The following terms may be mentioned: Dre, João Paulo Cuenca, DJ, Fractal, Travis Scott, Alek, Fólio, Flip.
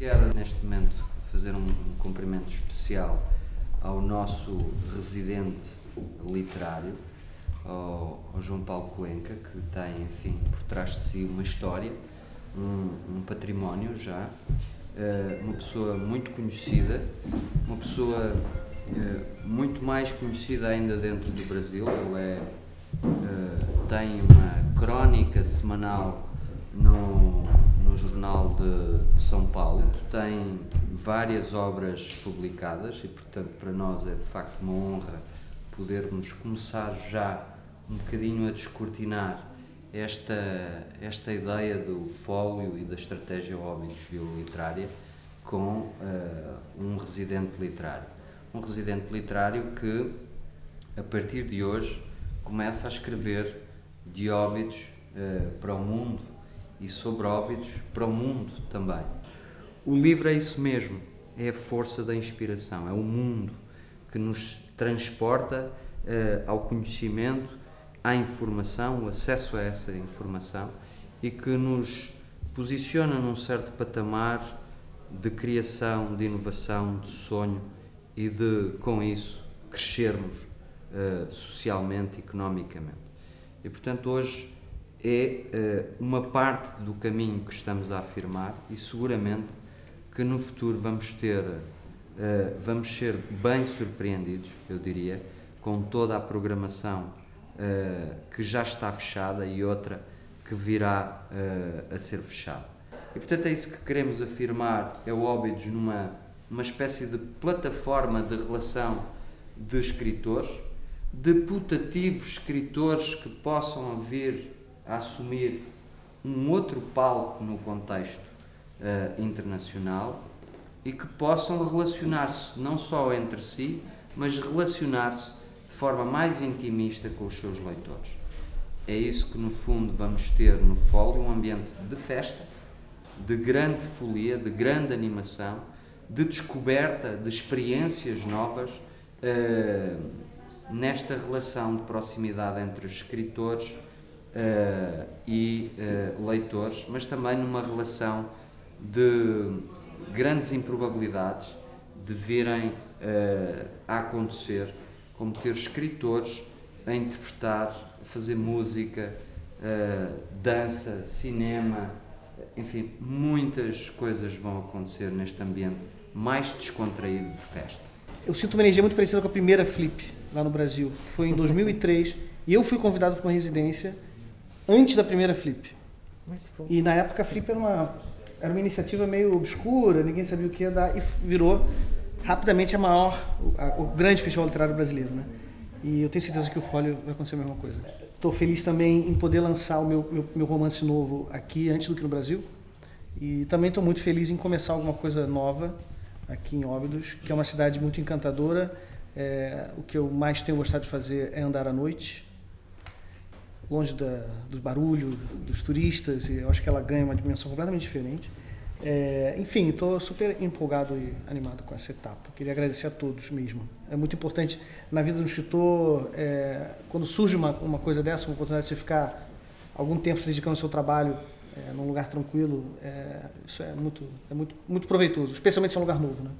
Quero, neste momento, fazer um cumprimento especial ao nosso residente literário, ao João Paulo Cuenca, que tem, enfim, por trás de si uma história, um património já, uma pessoa muito conhecida, uma pessoa muito mais conhecida ainda dentro do Brasil. Ele tem uma crónica semanal no jornal de São Paulo, tem várias obras publicadas e, portanto, para nós é de facto uma honra podermos começar já um bocadinho a descortinar esta ideia do fólio e da estratégia óbvio-literária com um residente literário. Um residente literário que, a partir de hoje, começa a escrever de óbidos para o mundo e sobre óbidos para o mundo também. O livro é isso mesmo, é a força da inspiração, é o mundo que nos transporta ao conhecimento, à informação, o acesso a essa informação, e que nos posiciona num certo patamar de criação, de inovação, de sonho e de, com isso, crescermos socialmente e economicamente. E, portanto, hoje é uma parte do caminho que estamos a afirmar e, seguramente, que no futuro vamos ser bem surpreendidos, eu diria, com toda a programação que já está fechada e outra que virá a ser fechada. E, portanto, é isso que queremos afirmar, é o Óbidos numa espécie de plataforma de relação de escritores, deputativos escritores que possam vir a assumir um outro palco no contexto internacional e que possam relacionar-se não só entre si, mas relacionar-se de forma mais intimista com os seus leitores. É isso que, no fundo, vamos ter no Fólio, um ambiente de festa, de grande folia, de grande animação, de descoberta de experiências novas nesta relação de proximidade entre os escritores e leitores, mas também numa relação de grandes improbabilidades de virem a acontecer, como ter escritores a interpretar, a fazer música, dança, cinema, enfim, muitas coisas vão acontecer neste ambiente mais descontraído de festa. Eu sinto uma energia muito parecida com a primeira Flip lá no Brasil, que foi em 2003, e eu fui convidado para uma residência antes da primeira Flip. Muito bom. E na época a Flip era uma iniciativa meio obscura, ninguém sabia o que ia dar, e virou rapidamente o grande festival literário brasileiro, né? E eu tenho certeza que o Fólio vai acontecer a mesma coisa. Estou feliz também em poder lançar o meu romance novo aqui, antes do que no Brasil, e também estou muito feliz em começar alguma coisa nova aqui em Óbidos, que é uma cidade muito encantadora. O que eu mais tenho gostado de fazer é andar à noite, longe do barulho, dos turistas, e eu acho que ela ganha uma dimensão completamente diferente. Enfim, estou super empolgado e animado com essa etapa. Queria agradecer a todos mesmo. É muito importante na vida do escritor, quando surge uma coisa dessa, uma oportunidade de você ficar algum tempo se dedicando ao seu trabalho num lugar tranquilo, isso é muito proveitoso, especialmente se é um lugar novo, né?